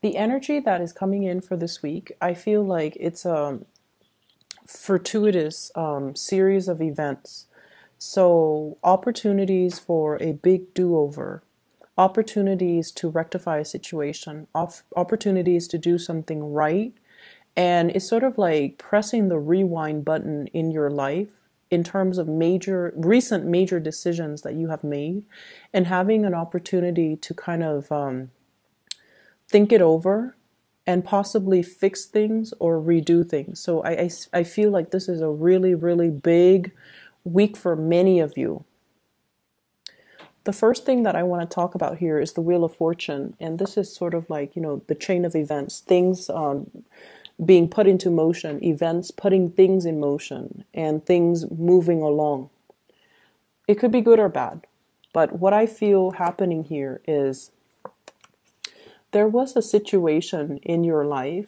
The energy that is coming in for this week, I feel like it's a fortuitous series of events. So opportunities for a big do-over, opportunities to rectify a situation, opportunities to do something right. And it's sort of like pressing the rewind button in your life in terms of recent major decisions that you have made, and having an opportunity to kind of think it over and possibly fix things or redo things. So I feel like this is a really, really big week for many of you. The first thing that I want to talk about here is the Wheel of Fortune. And this is sort of like, you know, the chain of events, things being put into motion, events putting things in motion, and things moving along. It could be good or bad, but what I feel happening here is there was a situation in your life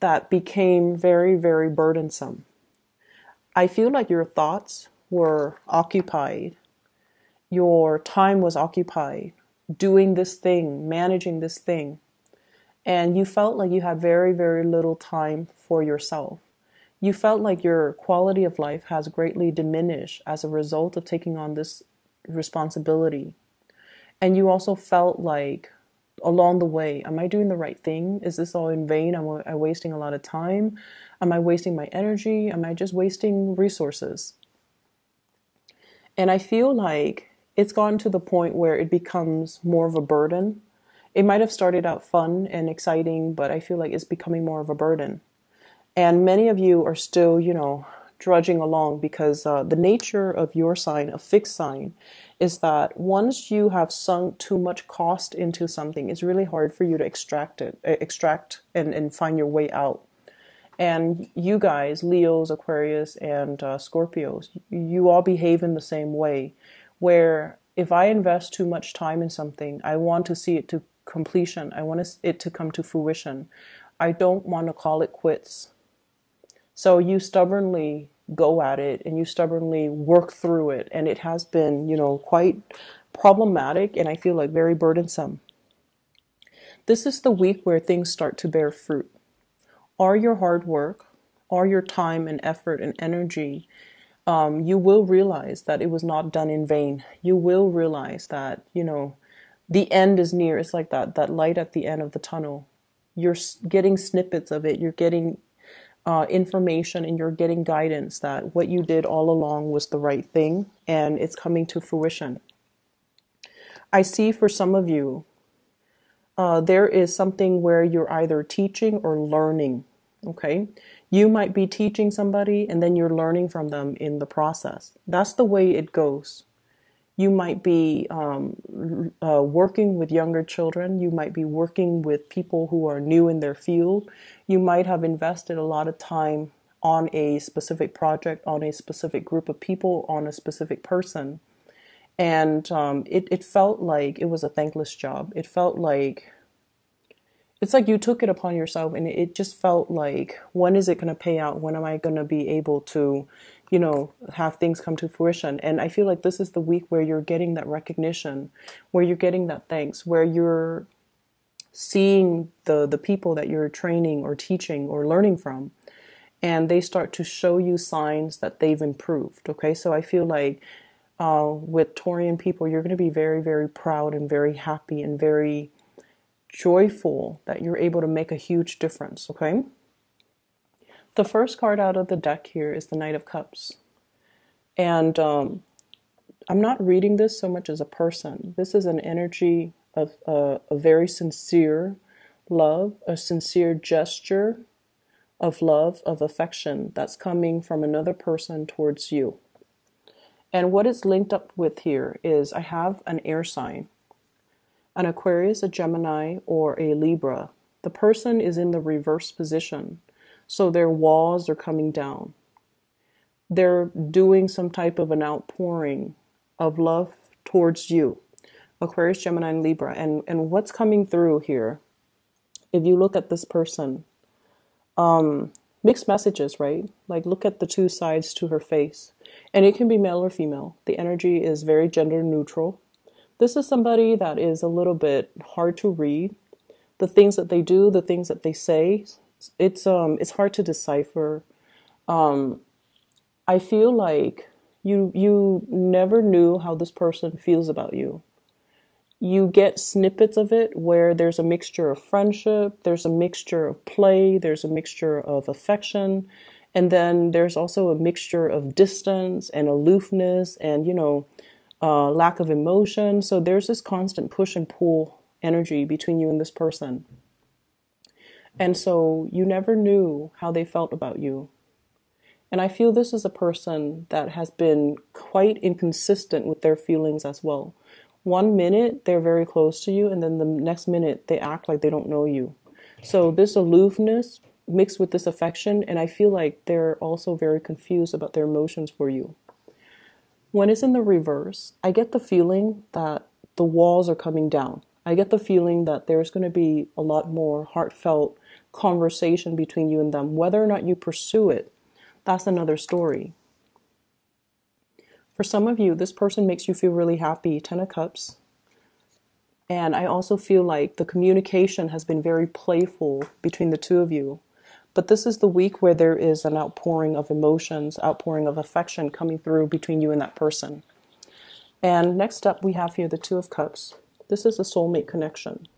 that became very, very burdensome. I feel like your thoughts were occupied. Your time was occupied doing this thing, managing this thing. And you felt like you had very, very little time for yourself. You felt like your quality of life has greatly diminished as a result of taking on this responsibility. And you also felt like along the way, am I doing the right thing? Is this all in vain? Am I wasting a lot of time? Am I wasting my energy? Am I just wasting resources? And I feel like it's gotten to the point where it becomes more of a burden. It might have started out fun and exciting, but I feel like it's becoming more of a burden. And many of you are still, you know, drudging along, because the nature of your sign, a fixed sign, is that once you have sunk too much cost into something, it's really hard for you to extract and find your way out. And you guys, Leos, Aquarius, and Scorpios, you all behave in the same way, where if I invest too much time in something, I want to see it to completion. I want it to come to fruition. I don't want to call it quits. So you stubbornly go at it, and you stubbornly work through it, and it has been, you know, quite problematic, and I feel like very burdensome. This is the week where things start to bear fruit. All your hard work, all your time and effort and energy, you will realize that it was not done in vain. You will realize that, you know, the end is near. It's like that light at the end of the tunnel. You're getting snippets of it. You're getting information, and you're getting guidance that what you did all along was the right thing, and it's coming to fruition. I see for some of you, there is something where you're either teaching or learning. Okay, you might be teaching somebody, and then you're learning from them in the process. That's the way it goes. You might be working with younger children. You might be working with people who are new in their field. You might have invested a lot of time on a specific project, on a specific group of people, on a specific person. And it felt like it was a thankless job. It felt like, it's like you took it upon yourself, and it just felt like, when is it going to pay out? When am I going to be able to, you know, have things come to fruition? And I feel like this is the week where you're getting that recognition, where you're getting that thanks, where you're seeing the people that you're training or teaching or learning from, and they start to show you signs that they've improved. Okay, so I feel like with Taurian people, you're going to be very, very proud and very happy and very joyful that you're able to make a huge difference. Okay, the first card out of the deck here is the Knight of Cups, and I'm not reading this so much as a person. This is an energy of a very sincere love, a sincere gesture of love, of affection that's coming from another person towards you. And what it's linked up with here is I have an air sign, an Aquarius, a Gemini, or a Libra. The person is in the reverse position, so their walls are coming down. They're doing some type of an outpouring of love towards you, Aquarius, Gemini, and Libra. And what's coming through here, if you look at this person, mixed messages, right? Like, look at the two sides to her face. And it can be male or female. The energy is very gender neutral. This is somebody that is a little bit hard to read. the things that they do, the things that they say. It's hard to decipher. I feel like you never knew how this person feels about you. You get snippets of it where there's a mixture of friendship, there's a mixture of play, there's a mixture of affection, and then there's also a mixture of distance and aloofness and, you know, lack of emotion. So there's this constant push and pull energy between you and this person. And so you never knew how they felt about you. And I feel this is a person that has been quite inconsistent with their feelings as well. One minute, they're very close to you, and then the next minute, they act like they don't know you. So this aloofness mixed with this affection, and I feel like they're also very confused about their emotions for you. When it's in the reverse, I get the feeling that the walls are coming down. I get the feeling that there's going to be a lot more heartfelt conversation between you and them. Whether or not you pursue it, that's another story. For some of you, this person makes you feel really happy, 10 of Cups. And I also feel like the communication has been very playful between the two of you. But this is the week where there is an outpouring of emotions, outpouring of affection coming through between you and that person. And next up, we have here the Two of Cups. This is a soulmate connection.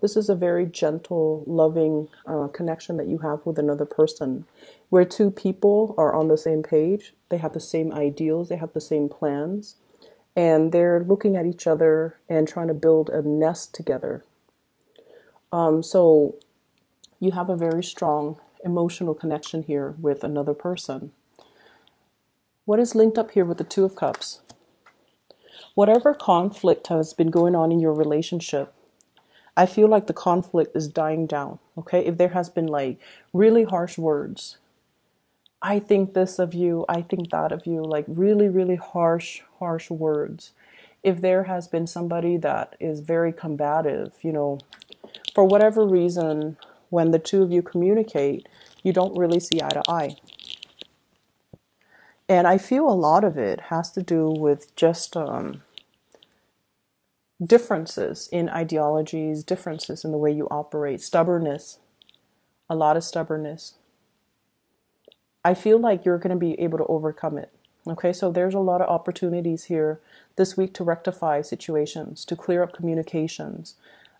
This is a very gentle, loving connection that you have with another person, where two people are on the same page. They have the same ideals. They have the same plans. And they're looking at each other and trying to build a nest together. So you have a very strong emotional connection here with another person. What is linked up here with the Two of Cups? Whatever conflict has been going on in your relationship, I feel like the conflict is dying down, okay? If there has been like really harsh words, I think this of you, I think that of you, like really, really harsh words. If there has been somebody that is very combative, you know, for whatever reason, when the two of you communicate, you don't really see eye to eye. And I feel a lot of it has to do with just differences in ideologies, differences in the way you operate, stubbornness, a lot of stubbornness. I feel like you're going to be able to overcome it. Okay, so there's a lot of opportunities here this week to rectify situations, to clear up communications,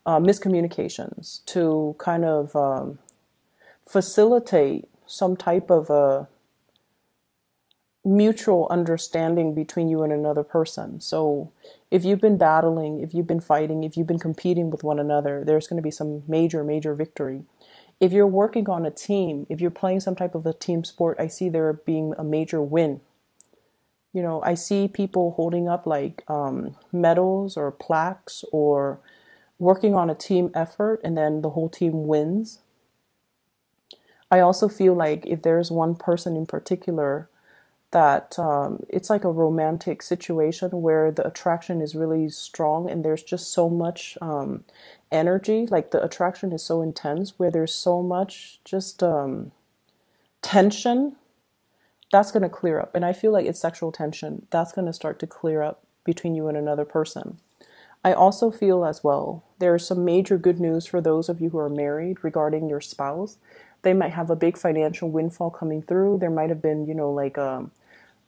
miscommunications, to kind of facilitate some type of a mutual understanding between you and another person. So if you've been battling, if you've been fighting, if you've been competing with one another, there's going to be some major, major victory. If you're working on a team, if you're playing some type of a team sport, I see there being a major win. You know, I see people holding up like medals or plaques or working on a team effort, and then the whole team wins. I also feel like if there's one person in particular that it's like a romantic situation where the attraction is really strong and there's just so much energy, like the attraction is so intense where there's so much just tension. That's going to clear up. And I feel like it's sexual tension. That's going to start to clear up between you and another person. I also feel as well, there's some major good news for those of you who are married regarding your spouse. They might have a big financial windfall coming through. There might have been, you know, like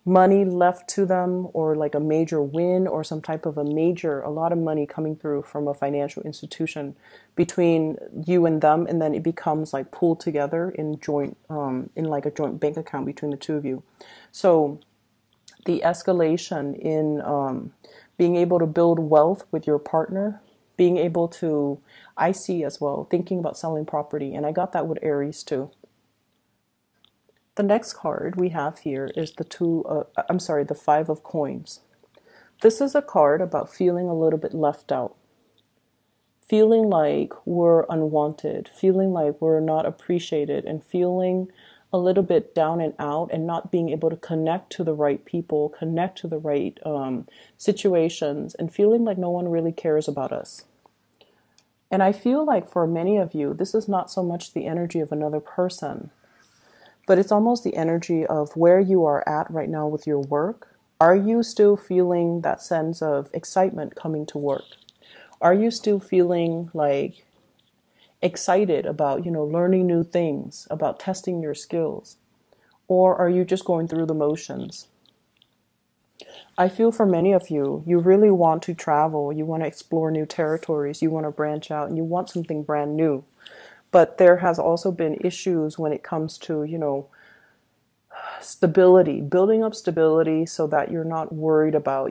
money left to them, or like a major win, or some type of a lot of money coming through from a financial institution between you and them. And then it becomes like pooled together in like a joint bank account between the two of you. So the escalation in being able to build wealth with your partner, being able to, I see as well, thinking about selling property. And I got that with Aries too. The next card we have here is the Five of Coins. This is a card about feeling a little bit left out, feeling like we're unwanted, feeling like we're not appreciated, and feeling a little bit down and out and not being able to connect to the right people, connect to the right situations, and feeling like no one really cares about us. And I feel like for many of you, this is not so much the energy of another person, but it's almost the energy of where you are at right now with your work. Are you still feeling that sense of excitement coming to work? Are you still feeling like excited about, learning new things, about testing your skills? Or are you just going through the motions? I feel for many of you, you really want to travel, you want to explore new territories, you want to branch out, and you want something brand new. But there has also been issues when it comes to, stability, building up stability so that you're not worried about,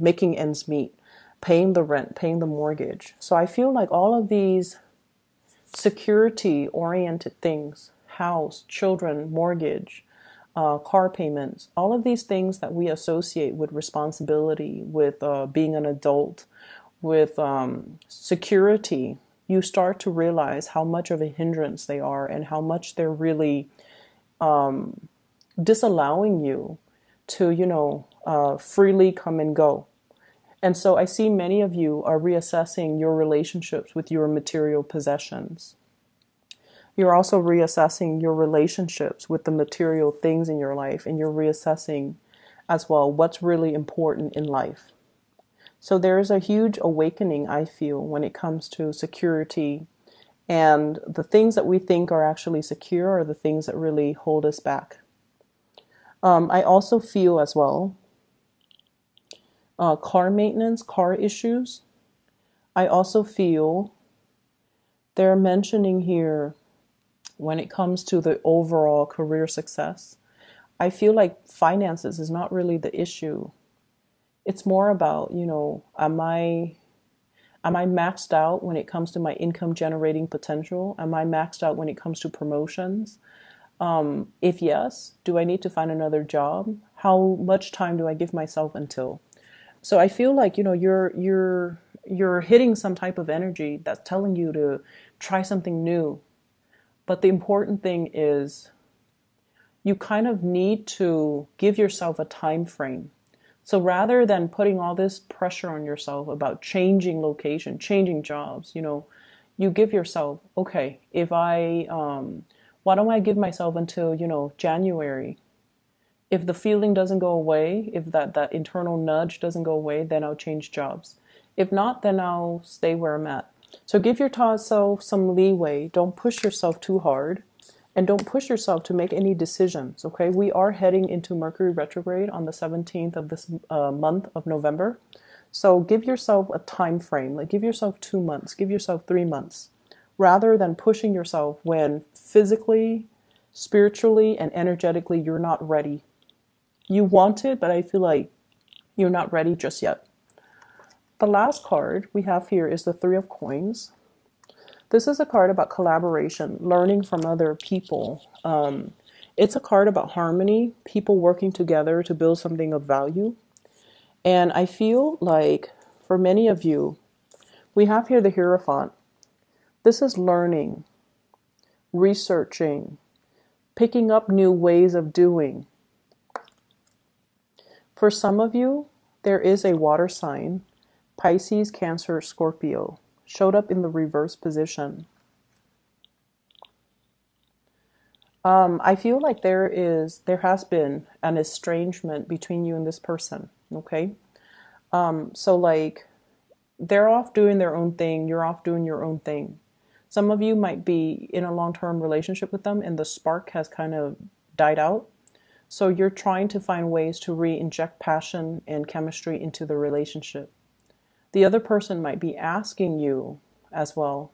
making ends meet, paying the rent, paying the mortgage. So I feel like all of these security-oriented things, house, children, mortgage, car payments, all of these things that we associate with responsibility, with being an adult, with security, you start to realize how much of a hindrance they are and how much they're really disallowing you to, freely come and go. And so I see many of you are reassessing your relationships with your material possessions. You're also reassessing your relationships with the material things in your life, and you're reassessing as well what's really important in life. So there is a huge awakening, I feel, when it comes to security, and the things that we think are actually secure are the things that really hold us back. I also feel as well car maintenance, car issues. I also feel they're mentioning here when it comes to the overall career success. I feel like finances is not really the issue. It's more about, am I maxed out when it comes to my income generating potential? Am I maxed out when it comes to promotions? If yes, do I need to find another job? How much time do I give myself until? So I feel like, you're hitting some type of energy that's telling you to try something new. But the important thing is you kind of need to give yourself a time frame. So rather than putting all this pressure on yourself about changing location, changing jobs, you give yourself, okay, if I, why don't I give myself until, January? If the feeling doesn't go away, if that internal nudge doesn't go away, then I'll change jobs. If not, then I'll stay where I'm at. So give yourself some leeway. Don't push yourself too hard. And don't push yourself to make any decisions, okay? We are heading into Mercury retrograde on the 17th of this month of November. So give yourself a time frame. Like, give yourself 2 months. Give yourself 3 months. Rather than pushing yourself when physically, spiritually, and energetically you're not ready. You want it, but I feel like you're not ready just yet. The last card we have here is the Three of Coins. This is a card about collaboration, learning from other people. It's a card about harmony, people working together to build something of value. And I feel like for many of you, we have here the Hierophant. This is learning, researching, picking up new ways of doing. For some of you, there is a water sign, Pisces, Cancer, Scorpio. Showed up in the reverse position. I feel like there has been an estrangement between you and this person, okay? So like, they're off doing their own thing, you're off doing your own thing. Some of you might be in a long-term relationship with them and the spark has kind of died out. So you're trying to find ways to re-inject passion and chemistry into the relationship. The other person might be asking you as well,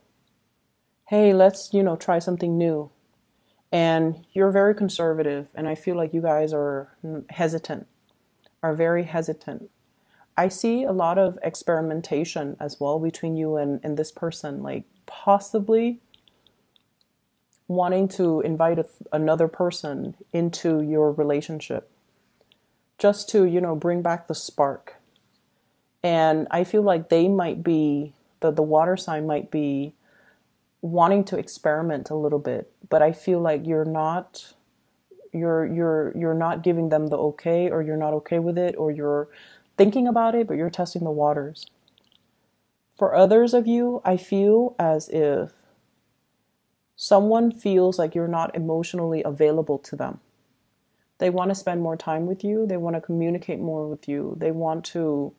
hey, let's, try something new. And you're very conservative, and I feel like you guys are very hesitant. I see a lot of experimentation as well between you and this person, like possibly wanting to invite another person into your relationship just to, bring back the spark. And I feel like they might be, the water sign might be wanting to experiment a little bit, but I feel like you're not giving them the okay, or you're not okay with it, or you're thinking about it, but you're testing the waters. For others of you, I feel as if someone feels like you're not emotionally available to them. They want to spend more time with you. They want to communicate more with you. They want to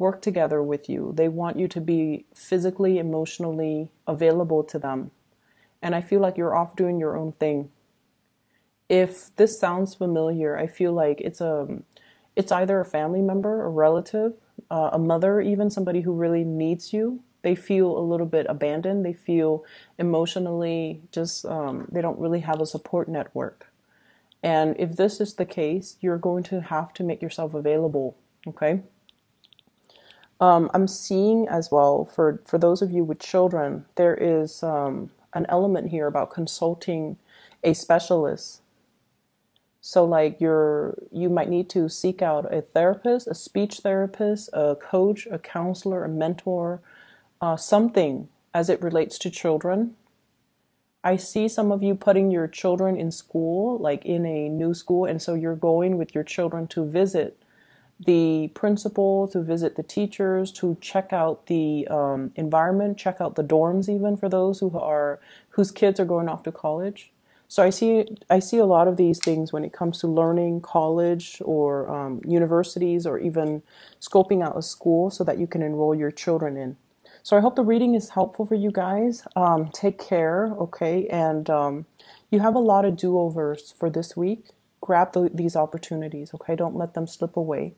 work together with you. They want you to be physically, emotionally available to them. And I feel like you're off doing your own thing. If this sounds familiar, I feel like it's either a family member, a relative, a mother, even somebody who really needs you. They feel a little bit abandoned. They feel emotionally just, they don't really have a support network. And if this is the case, you're going to have to make yourself available, okay? I'm seeing as well, for those of you with children, there is an element here about consulting a specialist. So like you might need to seek out a therapist, a speech therapist, a coach, a counselor, a mentor, something as it relates to children. I see some of you putting your children in school, like in a new school, and so you're going with your children to visit the principal, to visit the teachers, to check out the environment, check out the dorms even for those whose kids are going off to college. So I see a lot of these things when it comes to learning, college or universities, or even scoping out a school so that you can enroll your children in. So I hope the reading is helpful for you guys. Take care, okay? And you have a lot of do-overs for this week. Grab these opportunities, okay? Don't let them slip away.